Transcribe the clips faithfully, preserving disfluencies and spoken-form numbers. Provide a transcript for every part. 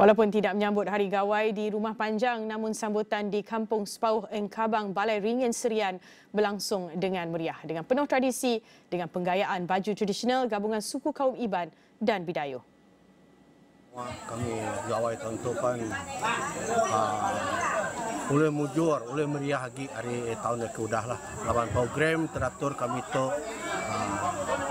Walaupun tidak menyambut Hari Gawai di Rumah Panjang, namun sambutan di Kampung Spaoh Engkabang Balai Ringin Serian berlangsung dengan meriah, dengan penuh tradisi, dengan penggayaan baju tradisional gabungan suku kaum Iban dan Bidayo. Kami Gawai tahun tu kan boleh uh, mujur, boleh meriah lagi hari tahun yang keudahlah. Lawan program teratur kami tu uh,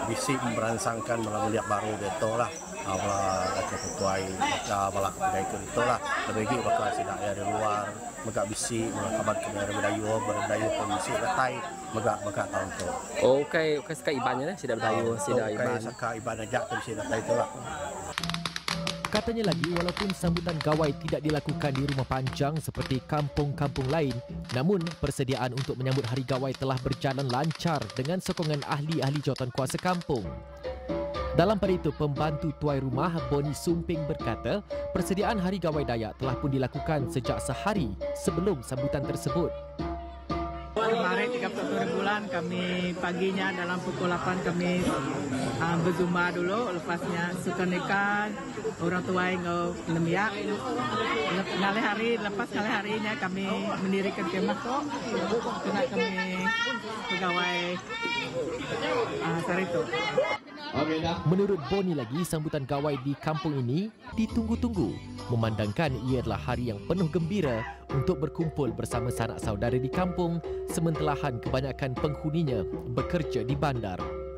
bisi merangsangkan malam meriah baru betul lah. Abah akan ketuai, abah kedai itu lah. Terbagi bakal sedang dari luar, mereka bisi, mereka kabar kepada Bidayo, Bidayo komisi ketai, mereka mereka tahu tu. Okey, okey sekai ibannya, sedang Bidayo, sedang iban. Okey sekai iban aja komisi ketai tu lah. Katanya lagi, walaupun sambutan gawai tidak dilakukan di rumah panjang seperti kampung-kampung lain, namun persediaan untuk menyambut Hari Gawai telah berjalan lancar dengan sokongan ahli-ahli jawatankuasa kampung. Dalam pada itu, pembantu tuai rumah Boni Sumping berkata, persediaan Hari Gawai Dayak telah pun dilakukan sejak sehari sebelum sambutan tersebut. Kemarin tiga puluh satu bulan kami paginya dalam pukul lapan kami uh, berzumba dulu, lepasnya sukanikan orang tuai ngau lemiak. Kali hari lepas kali harinya kami mendirikan kemah tu, kena kami pegawai uh, Sarito. Menurut Boni lagi, sambutan gawai di kampung ini ditunggu-tunggu, memandangkan ia adalah hari yang penuh gembira untuk berkumpul bersama sanak saudara di kampung, sementara lahan kebanyakan penghuninya bekerja di bandar.